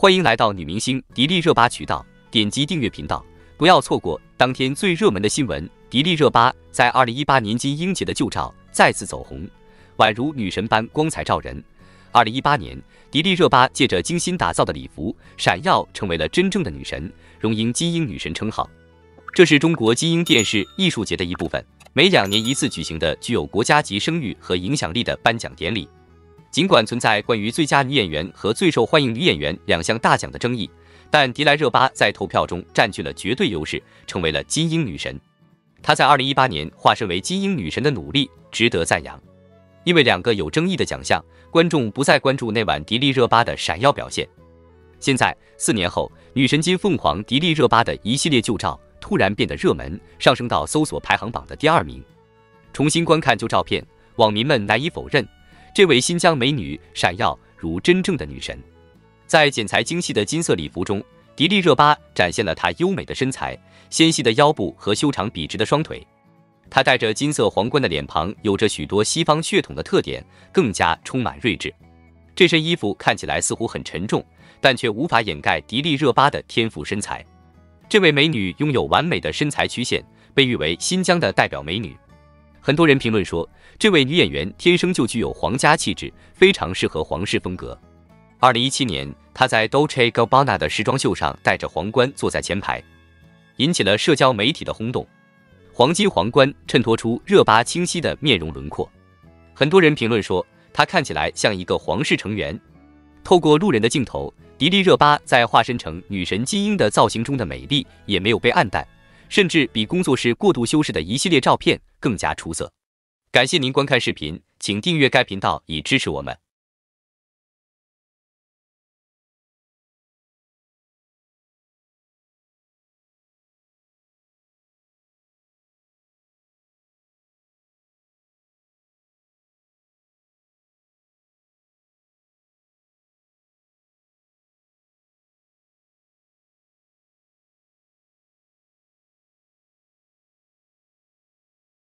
欢迎来到女明星迪丽热巴渠道，点击订阅频道，不要错过当天最热门的新闻。迪丽热巴在2018年金鹰节的旧照再次走红，宛如女神般光彩照人。2018年，迪丽热巴借着精心打造的礼服，闪耀成为了真正的女神，荣膺金鹰女神称号。这是中国金鹰电视艺术节的一部分，每2年一次举行的具有国家级声誉和影响力的颁奖典礼。 尽管存在关于最佳女演员和最受欢迎女演员2项大奖的争议，但迪丽热巴在投票中占据了绝对优势，成为了金鹰女神。她在2018年化身为金鹰女神的努力值得赞扬。因为2个有争议的奖项，观众不再关注那晚迪丽热巴的闪耀表现。现在4年后，女神金凤凰迪丽热巴的一系列旧照突然变得热门，上升到搜索排行榜的第2名。重新观看旧照片，网民们难以否认。 这位新疆美女闪耀如真正的女神，在剪裁精细的金色礼服中，迪丽热巴展现了她优美的身材、纤细的腰部和修长笔直的双腿。她戴着金色皇冠的脸庞有着许多西方血统的特点，更加充满睿智。这身衣服看起来似乎很沉重，但却无法掩盖迪丽热巴的天赋身材。这位美女拥有完美的身材曲线，被誉为新疆的代表美女。 很多人评论说，这位女演员天生就具有皇家气质，非常适合皇室风格。2017年，她在 Dolce Gabbana 的时装秀上戴着皇冠坐在前排，引起了社交媒体的轰动。黄金皇冠衬托出热巴清晰的面容轮廓。很多人评论说，她看起来像一个皇室成员。透过路人的镜头，迪丽热巴在化身成女神金鹰的造型中的美丽也没有被暗淡。 甚至比工作室过度修饰的一系列照片更加出色。感谢您观看视频，请订阅该频道以支持我们。